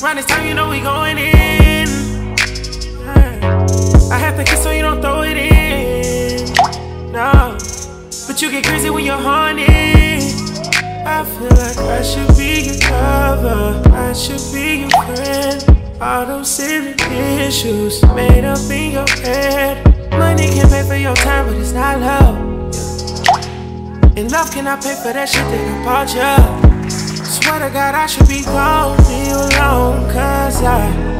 Round this time, you know we going in. I have to kiss so you don't throw it in. No, but you get crazy when you're horny. I feel like I should be your lover, I should be your friend. All those silly issues made up in your head. Money can pay for your time, but it's not love. And love cannot pay for that shit that I bought you. Swear to God I should be gone, be alone, cause I